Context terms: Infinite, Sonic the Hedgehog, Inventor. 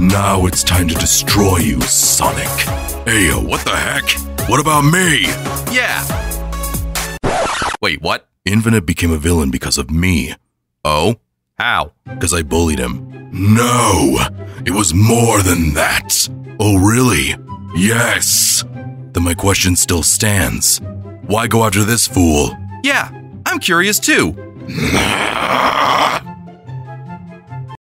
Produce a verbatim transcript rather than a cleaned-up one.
Now it's time to destroy you, Sonic. Ayo, what the heck? What about me? Yeah. Wait, what? Infinite became a villain because of me. Oh? How? Because I bullied him. No! It was more than that! Oh, really? Yes! Then my question still stands. Why go after this fool? Yeah, I'm curious too.